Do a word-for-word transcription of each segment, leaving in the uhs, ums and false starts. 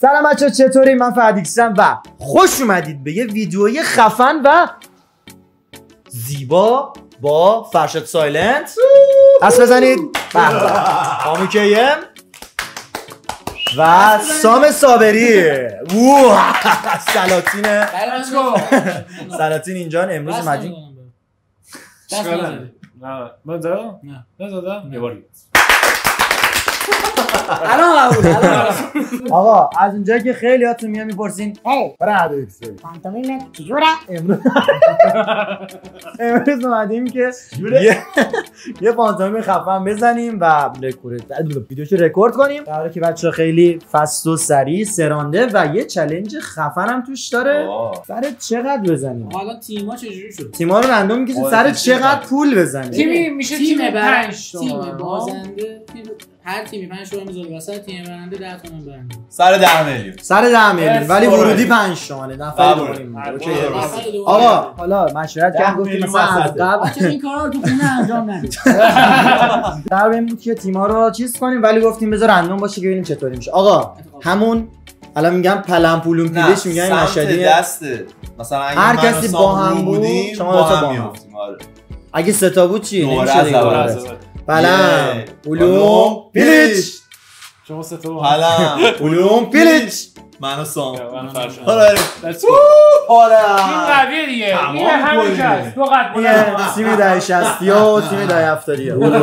سلام بچه‌ها، چطوری؟ من فرهاد هستم و خوش اومدید به یه ویدیوی خفن و زیبا با فرشاد سایلنت. دست بزنید. همیکم و سام صابری. سلاتین. سلاتین اینجا امروز مدین. نه من دارم نه دادم یه باری الان قبول. آقا از اونجایی که خیلی هاتون میام میپرسین فرهاد ایکس پانتومیمت چجوره، امروز امروز اومدیم که یه پانتومیم خفن بزنیم و ویدیوشو رکورد کنیم، در حالی که بچه‌ها خیلی فست و سریع سرانده و یه چالش خفن هم توش داره. سر چقدر بزنیم؟ حالا تیم‌ها چجوری شد؟ تیم‌ها رو رندوم می‌کشیم سر چقدر پول بزنیم. تیم میشه تیم پنج تا، تیم بازنده، هر تیمی پنج تومن میذاره وسط، تیم برنده ده تومن برنده، سر ده میلیون، سر ده میلیون، ولی ورودی پنج تومنه، نفر دومیم. آقا حالا مشورت کردیم گفتیم مثلا از قبل بچا این کارا رو تو خونه انجام ندید. قرار این بود که تیم‌ها رو چیز کنیم، ولی گفتیم بذار رندوم باشه که ببینیم چطوری میشه. آقا همون الان میگم پلم پولم پیلش میگن مشدی دسته، مثلا هر کسی با هم بودیم شما با هم میافتیم. آره اگه سه تا بود چی نمیشه دیگه. پلم علوم پیلیچ، شما سه تا. پلم علوم پیلیچ، من و سام. آره آره این قویه دیگه، این همین کس دو قد بلند، تیم دای شصتیا و تیم دای هفتادیا.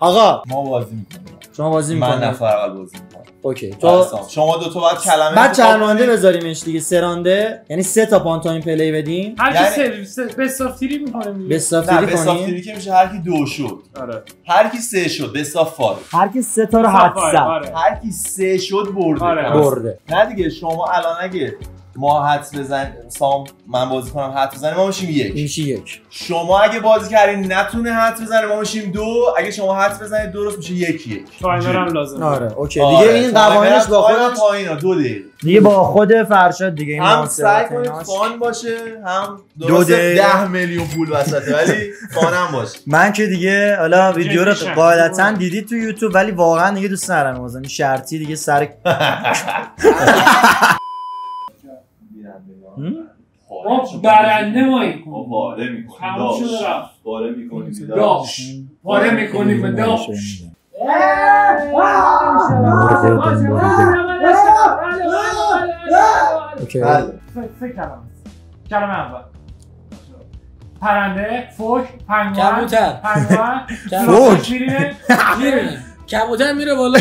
آقا ما بازی میکنیم، شما بازی میکنید، من نفر اول بازی میکنم. اوکی تو شما دو تا بعد کلمه بعد چرمانده بذاریمش دیگه، سرانده یعنی سه تا پانتومیم پلی بدیم. هر کی سه به سافتیری میکنیم دیگه، به سافتیری کنیم که میشه هر کی دو شد. آره هر کی سه شد به سافار، هر کی سه تا رو حد زد، هر کی سه شد برده برده. نه دیگه شما الان اگه ما حدس بزن سام من بازی کنم حدس بزنیم ما میشیم یک، میشه یک. شما اگه بازی کردین نتونه حدس بزنه ما میشیم دو، اگه شما حدس بزنید درست میشه یک یک. تایمر هم لازمه. آره اوکی دیگه. آره. این قوانینش با خود پایینا دو دقیقه دیگه با خود فرشاد دیگه، این هم سعی کنید فان باشه، هم درست ده میلیون پول وسطه ولی فان هم باشه. من که دیگه حالا ویدیو رو غالبا دیدید تو یوتیوب، ولی واقعا دیگه دوست ندارم بازم شرطی دیگه سر ما برنده مایی کنیم، ما باره میکنیم، همون شده رفت باره میکنیم، داشت باره میکنیم، داشت سه کلمه هست. کلمه اول پرنده، فوک، پنگوان، کبوتر، پنگوان، فوک میرینه، کبوتر میره بالا،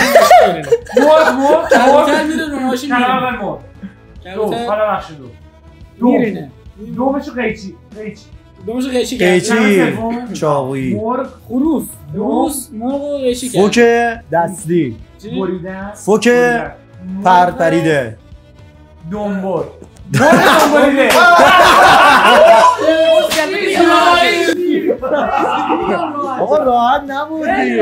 مرد مرد، کبوتر میره رو ماشین میره، کلمه اول مرد دو، حالا بخش دو میرینه، دومشو قیچی، قیچی دومشو قیچی قیچی چاقویی، مرغ، خروس، خروس، مرغ و قیچی کرد، فوک دستی، بریدن، فوک پرپریده، دنبور، مرغ دنبوریده. آقا راحت نبودی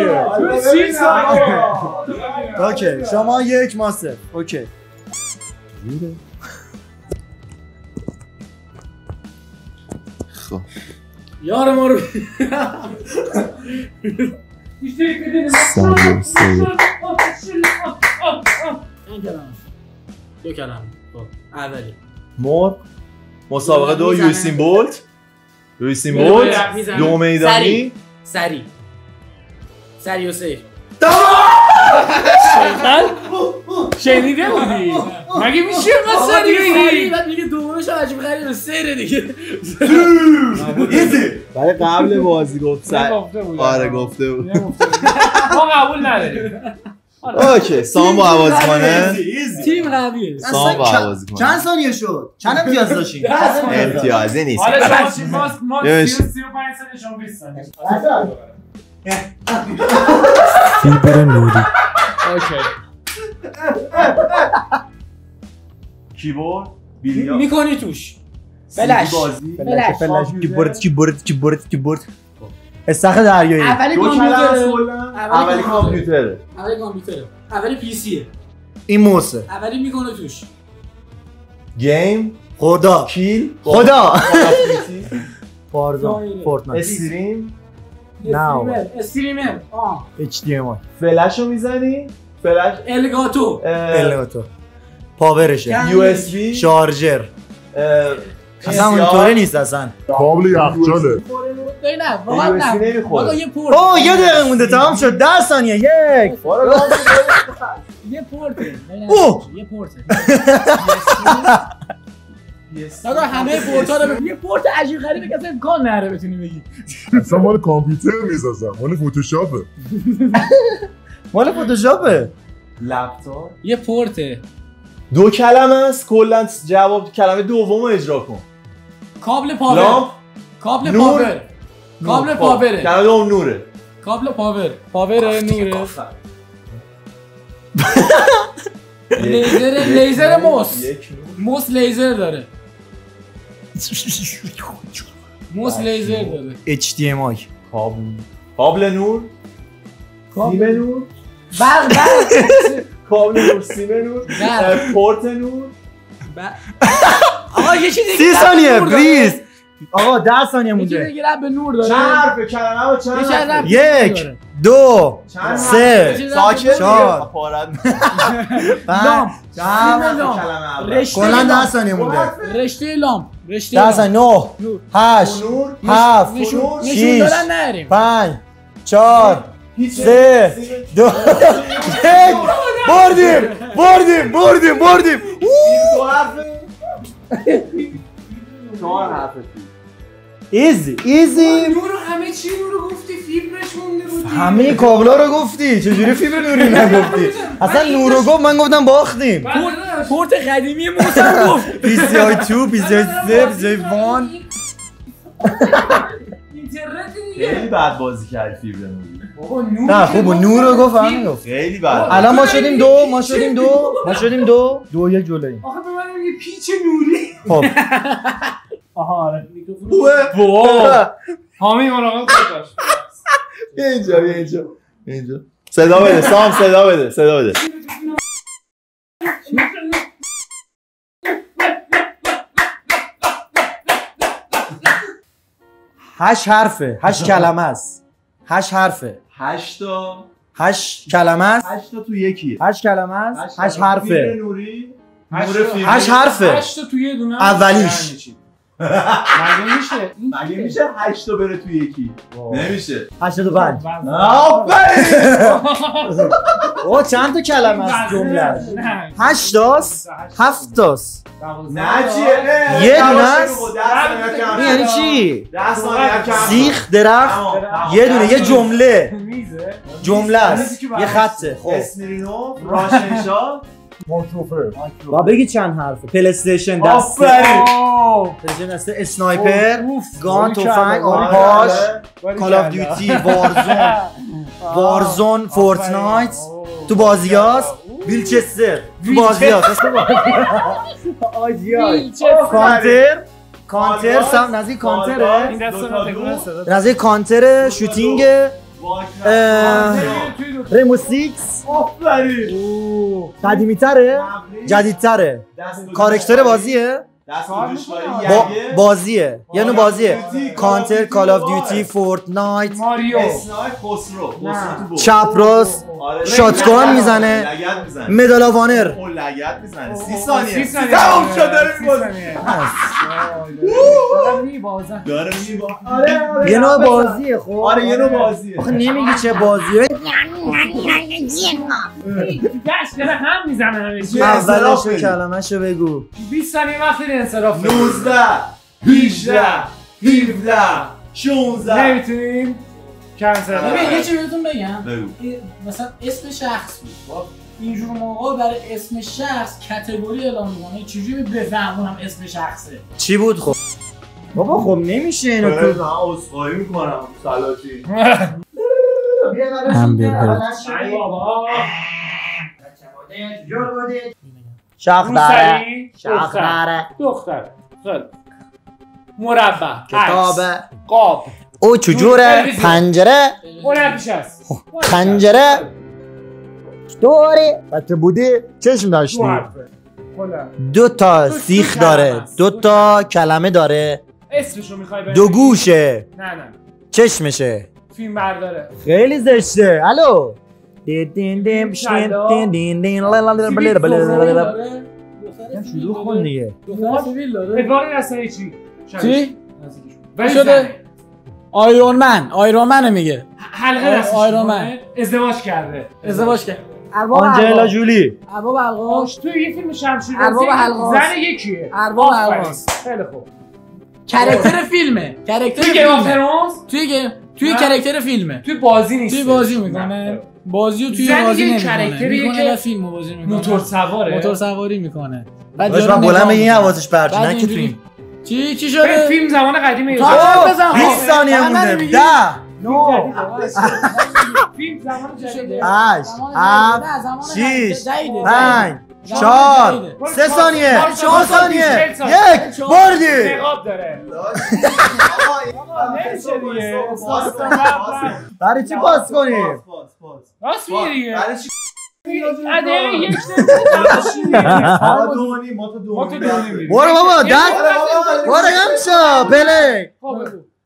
اوکی، شما یک ماسه اوکی. خب یار ما رو دو کلم. اولی مرد، مسابقه دو، یوسین بولت، یوسین بولت دو میدانی، سری سری و سیر. شنیده بودی؟ مگه میشه اینقدر سری بگی؟ بعد میگه دومش عجیب غریبه سره دیگه. ایزی. برای قبل بازی گفت سر. آره گفته بود. ما قبول نداریم. اوکی سام با آواز کنه. تیم قویه. سام با آواز کنه. چند ثانیه شد؟ چند امتیاز داشتین؟ امتیازی نیست. حالا ما ما سی و پنج ثانیه شما بیست ثانیه. سیپر نوری. اوکی. کیبورد بیلیارد میکنی توش، فلش فلش فلش کیبورد کیبورد کیبورد کیبورد استخر دریایی. اولی کامپیوتره، اولی کامپیوتره، اولی کامپیوتره، اولی پی سیه، این موسه اولی میکنه توش، گیم، خدا، کیل، خدا، وارزون، فورتنایت، استریم، ناو، استریمر، اچ دی ام آی، فلش رو میزنی فلش الگاتو الگاتو پاورشه، یو اس بی، شارژر، اصلا اونطوری نیست، اصلا کابل یخچاله. نه واقعا نه آقا یه پورت، اوه یه دقیقه مونده تمام شد، ده ثانیه. یک یه پورت، اوه یه پورت آقا همه پورت‌ها رو یه پورت عجیب غریبه که اصلا امکان نداره بتونی بگی اصلا مال کامپیوتر میسازم، مال فتوشاپه، مال فتوشاپه لپتاپ. یه پورته، دو کلمه است کلا، جواب کلمه دومو اجرا کن. کابل پاور، لامپ، کابل پاور، کابل پاور، کلمه دوم نوره، کابل پاور، پاور نوره، لیزر، لیزر موس، موس لیزر داره، موس لیزر داره، اچ دی ام آی، کابل، کابل نور، سیم نور، برق، برق کابل نور، سیم نور، پورت نور. آقا یه چیزی سی ثانیه پلیز، آقا ده ثانیه مونده. یه چیزی دیگه رب به نور داره، چرب کلمه چرب. یک دو سه چهار پنج لامپ، کلا ده ثانیه مونده. رشته لامپ، رشته لامپ، ده نه هشت هفت شش پنج چهار سه دو بردیم بردیم بردیم بردیم. چهار حرفه ایزی ایزی. نور همه چی رو گفتی، فیبرش مونده بودی، همه کابلا رو گفتی، چجوری فیبر نوری نگفتی؟ اصلا نور رو گفت، من گفتم باختیم. پورت قدیمی موسم گفت پی سی آی دو پی سی آی سه پی سی آی یک. خیلی بد بازی کرد فیبر نوری. نه خوب نور رو گفت، همین گفت، خیلی بد. الان ما شدیم دو، ما شدیم دو، ما شدیم دو دو یک جلوییم. آخه به من یه پیچ نوری. خب آها آره میکروفون حامی مراقب باش. اینجا اینجا اینجا صدا بده سام، صدا بده، صدا بده. هشت حرفه، هشت کلمه است، هشت حرفه، هشت تا هشت کلمه است، هشت تا تو یکی، هشت کلمه است، هشت حرفه، هشت حرفه، هشت تا تو یه دونه اولیش. مگه میشه؟ مگه میشه هشت تا بره تو یکی؟ نمیشه. هشت تا پنج. آفرین. او چند تا کلمه است جمله؟ هشت تاست، هفت تاست. نه چیه؟ یه دونه است. این یعنی چی؟ سیخ درخت یه دونه، یه جمله. جمله است. یه خطه. خب. اسمرینوف، راشنشاه. مایکروفر. با بگی چند حرفه؟ پلی استیشن دست. پلی استیشن اسنایپر، گان، تفنگ، آپاش، کال آف دیوتی، وارزون، وارزون، فورتنایت، تو بازیاست، ویلچستر، تو بازیاست، کانتر، کانتر، سم نزدیک کانتره، نزدیک کانتره، شوتینگ، ریمو سیکس. قدیمی تره؟ جدید تره؟ کارکتر بازیه؟ بازیه، یه نوع بازیه. کانتر، کال آف دیوتی، فورتنایت، ماریو، چپ راست، شاتگان میزنه، مدال آف آنر. لگد میزنه. سی ثانیه تمام شد. داره میبازه، داره میبازه، یه نوع بازیه. خب آره یه نوع بازیه. آخه نمیگی چه بازیه. دست داره هم میزنه همه. اولش کلمه‌شو بگو. بیست ثانیه وقت انصراف. نوزده هجده هفده شانزده. نمیتونیم کنسل. ببین یه چیزی بهتون بگم، مثلا اسم شخص بود، اینجور موقع برای اسم شخص کتگوری اعلام می‌کنه، چجوری بفهمونم اسم شخصه چی بود؟ خب بابا خب نمیشه اینو تو. من عذرخواهی می‌کنم سلاطین. هم بیا بابا. شاخ داره، شاخ داره، دختر، مربع، کتاب، قاب، او چجوره، پنجره، خنجره، دوری، بچه بودی، چشم داشتی، دو تا سیخ داره، دو تا کلمه داره، دو گوشه، چشمشه، فیلم برداره، خیلی زشته، الو شروع کن دیگه. دختر سیویل داره. ادوار رسایی چی؟ چی؟ شده آیرون من، آیرون منو میگه. حلقه رسمی. آیرون من ازدواج کرده. ازدواج کرد. آنجلا جولی. ارباب الغاز. تو یه فیلم شمشیر زن یکیه. ارباب الغاز. خیلی خوب. کرکتر فیلمه. کرکتر فیلمه. توی گیم توی کرکتر فیلمه. توی بازی نیست. توی بازی میکنه. بازیو توی بازی نمیکنه میکنه و فیلمو بازی میکنه موتور سواره موتور سواری میکنه بعد من بلند این حواسش پرت نکه فیلم چی چی شده فیلم زمان قدیمه بیست ثانیه مونده ده نه فیلم زمان جدیده هشت هفت شش پنج چهار سه ثانیه چهار ثانیه یک بردی نقاب داره برای چی پاس کنیم راست میری برای چی ادعای یک دونی ما تو دونی برو بابا داد برو همشا پلک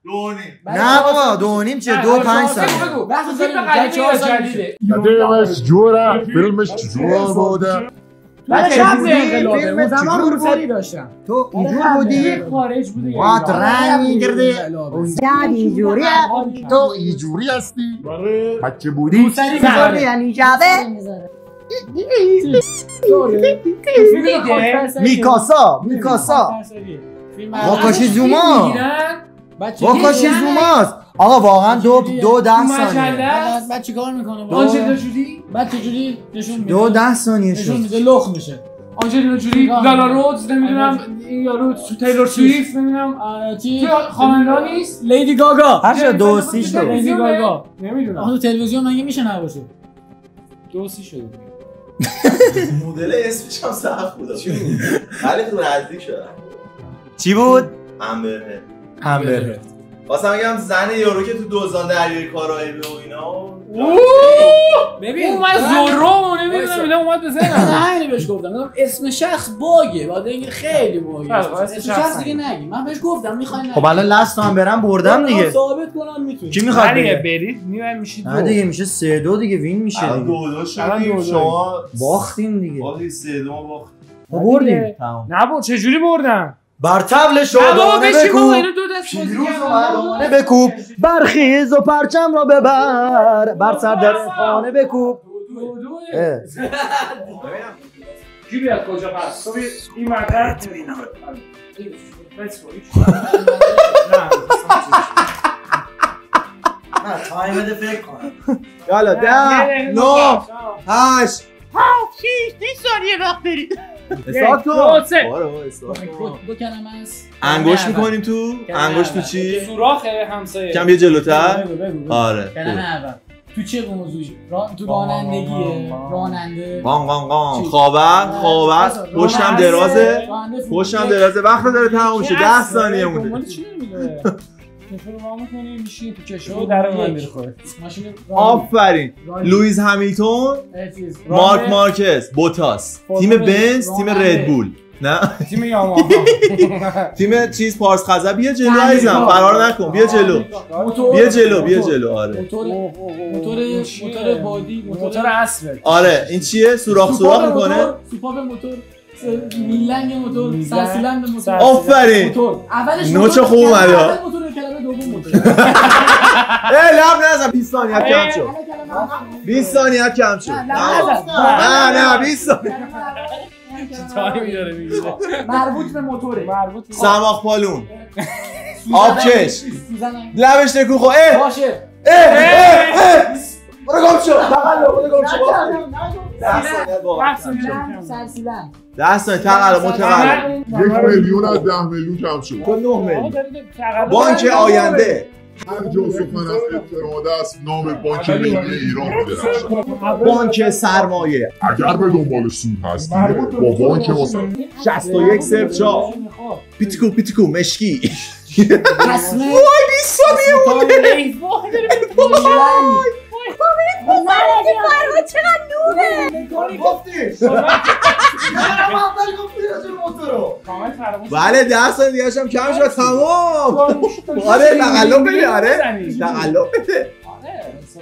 دونی نه بابا دونیم چه دو پنج سال بگو واسه چهار سالیه دادمش جوره فیلمش جوره بوده من شب فیلم زمان روسری داشتم تو اینجور بودی خارج بودی وات رنگ می‌گردی اینجوری تو اینجوری هستی بچه بودی روسری می‌ذاری یعنی جابه میکاسا میکاسا واکاشی زوما واکاشی زوماست آقا واقعا دو دو ده ثانیه بعد چیکار میکنه آنجلینا جولی بعد چجوری نشون میده دو ده ثانیه نشون میده لخ میشه آنجلینا جولی لالا رودز نمیدونم این یارو تیلور سویفت نمیدونم چی خواننده نیست لیدی گاگا هر دو سی شد لیدی گاگا نمیدونم آخه تو تلویزیون مگه میشه نباشه دو سی شد مدل اسمش هم صاف بود خیلی تو نزدیک شدن چی بود امبره امبره واسه میگم زن یارو که تو دوزان درگیر کارایی به اینا اوه ببین اون من زورو نمیدونم اینا اومد بزنم نه بهش گفتم اسم شخص باگه بعد این خیلی باگه اسم شخص دیگه نگی من بهش گفتم میخوای نه خب الان لاست هم برم بردم دیگه ثابت کنم میتونی کی میخواد برید میون میشید نه دیگه میشه سه دو دیگه وین میشه الان دو دو شدیم شما باختیم دیگه ولی سه دو ما باخت بردیم نه بود چه جوری بردم بر طبل شادانه بکوب پیروز مردانه بکوب برخیز و پرچم را ببر بر سر در خانه بکوب کی بیاد کجا پس تو این مردن نه تایم بده فکر کنم یالا ده نو هشت هشت هیچ ثانیه وقت برید استارت کن بارو استارت کن دو کلمه است انگوش میکنیم تو انگوش تو چی؟ سوراخ همسایه کم یه جلوتر آره کلمه اول تو چه موضوعی؟ تو رانندگیه راننده قام قام قام خاور خاور پشتم درازه پشتم درازه وقت داره تموم میشه ده ثانیه مونده مال چی نمیده کفر رو رام کنی میشی تو کشو در من میخوره ماشین آفرین لوئیس همیلتون مارک مارکز بوتاس تیم بنز تیم ردبول نه تیم یاماها تیم چیز پارس خزر بیا جلو عزیزم فرار نکن بیا جلو بیا جلو بیا جلو آره موتور موتور موتور بادی موتور اسب آره این چیه سوراخ سوراخ میکنه سوپاپ موتور میلنگ موتور سرسیلند موتور آفرین اولش نوچه خوب اومده اول موتور کلمه دوم موتور ای لب نزن بیست ثانیه کم شد بیست ثانیه کم شد نه نه بیست ثانیه چه تایمی داره میگیره مربوط به موتوره سماخ پالون آبکش لبش نکو خو ای باشه ای ای برو گم شو تقلب برو گم شو ده ثانیه تقلب متقلب یک میلیون از ده میلیون کم شد تا نه میلیون بانک آینده هر جا سخن از افتراده است نام بانک ملی ایران بدرخشد بانک سرمایه اگر به دنبال سود هستی با بانک واسطه شصت و یک صفر چهار پیتیکو پیتیکو مشکی رسمه وای بیست ثانیه بوده وای من این فرهاد چقدر نوره گفتیش من اول گفتی راجع موتورو بله ده سال دیگه هم کم شد تمام آره تقلب بده آره تقلب بده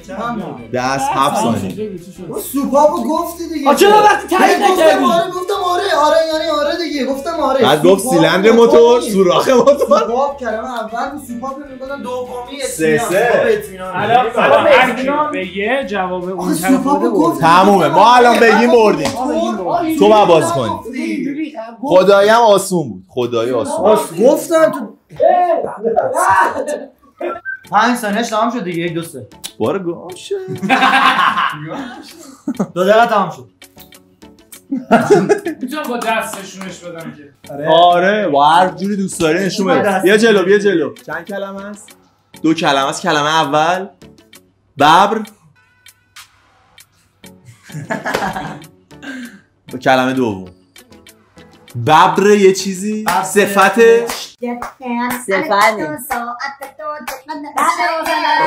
آره دست هفت ثانیه. سوپاپو گفتی دیگه. آخه وقتی تایید نکردی. گفتم آره آره یعنی آره دیگه. گفتم آره. بعد گفت سیلندر موتور، سوراخ موتور. سوپاپ کردم اول سوپاپ می‌گفتن دومی اطمینان. الان الان اطمینان بگه جواب اون طرفو گفت. تمومه. ما الان بگیم بردیم. تو با باز کن. خدایم آسون بود. خدای آسون. گفتن تو پنج ثانیه تمام شد دیگه. یک دو سه بار گم شد. دو دقیقه تمام شد. میتونم با دستش نشونش بدم که آره با هر جوری دوست داری نشون بده. بیا جلو بیا جلو. چند کلمه است؟ دو کلمه است. کلمه اول ببر و کلمه دوم ببر یه چیزی صفت صفت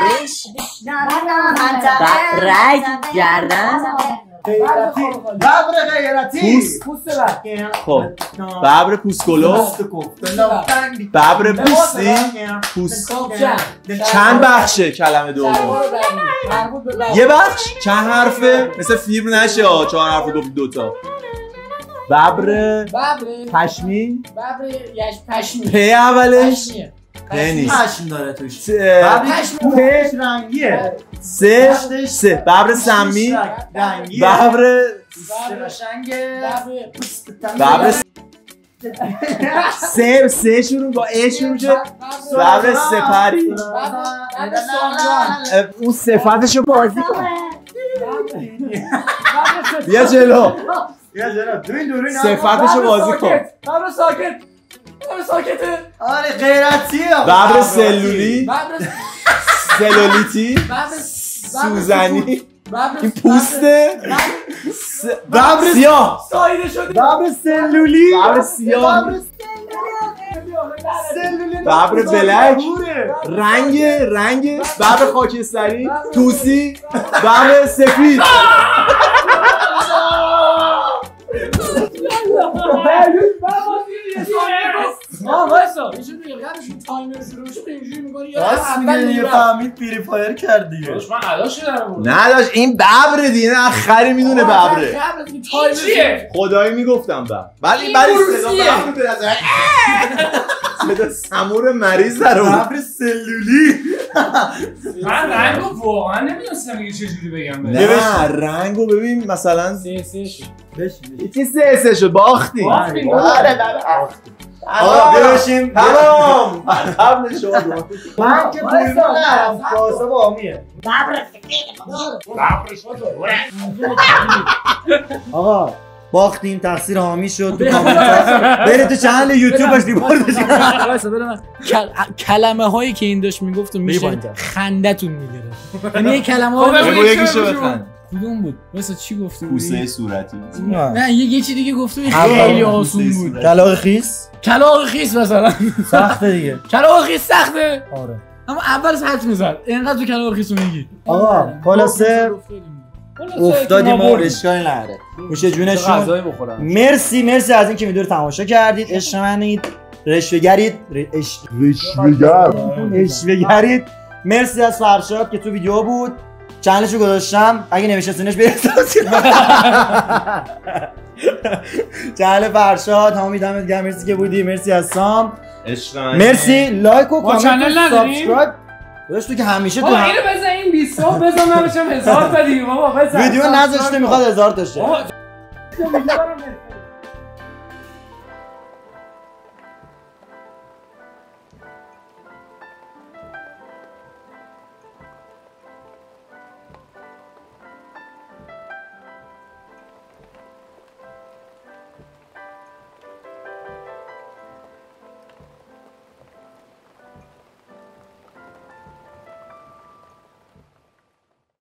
ریش رای گردن ببر غیرتی خب ببر پوسکولو ببر پوستی پوست چند بخشه کلمه دوم؟ یه بخش چند حرفه؟ مثل فیبر نشه چهار حرف گفتی دوتا ببر ببر پشمی ببر یش پشمی پ اولش پشم داره توش ببر پشم رنگیه سه سه ببر سمی رنگیه ببر قشنگ ببر سه سه شروع با ا شروع میشه ببر سپری اون صفتشو بازی کن بیا جلو یا جناب دو این دور اینا صفاتشو بازی کن. ببر ساکت. ببر ساکته. آره غیرتیه. ببر سلولی. ببر سلولیتی. ببر سوزنی. این پوسته. ببر سیاه. ساییده شده. ببر سلولی. ببر سیاه. ببر بلک رنگ رنگ ببر خاکستری توسی ببر سفید. ما واسه اینجوری میگم قبلشون تایمر شروع شد اینجوری میگن یا اول فهمید فری فایر کرد دیگه دشمن علاشه در آورد نه این ببر دیگه آخری میدونه ببره تایمر خدایی میگفتم ببر ولی برای صدا ببر به نظر صدا سمور مریض در آورد ببر سلولی من رنگو واقعا نمیدونستم دیگه چجوری بگم نه رنگو ببین مثلا سی سی شد بشین سی سی شد باختی آره باختی آره بشین تمام قبل شما من که پول ندارم واسه وامیه ببر ببر شد آقا باختیم تقصیر حامی شد تو کامنت بره تو چنل یوتیوبش ریپورتش کن کلمه هایی که این داشت میگفت میشه خندتون میگرفت یعنی کلمه ها کدوم بود مثلا چی گفته کوسه صورتی نه یه چیزی دیگه گفته خیلی آسون بود کلاغ خیس کلاغ خیس مثلا سخته دیگه کلاغ خیس سخته آره اما اول حرف میزد اینقدر تو کلاغ خیس میگی آقا خلاصه افتادیم ما اشکالی نداره خوش جونشون مرسی مرسی از اینکه ویدیو رو تماشا کردید عشق منید رشوه‌گرید عشق رشوه‌گر رشوه‌گرید مرسی از فرشاد که تو ویدیو بود چنلشو گذاشتم اگه نمیشستینش برید چنل فرشاد همون میدمت گرم مرسی که بودی مرسی از سام عشق مرسی لایک و کامنت و سابسکرایب داشت تو که همیشه تو اینو بزن این بیست تا بزن نمیشم هزار تا دیگه بابا بزن ویدیو نذاشته میخواد هزار تا شه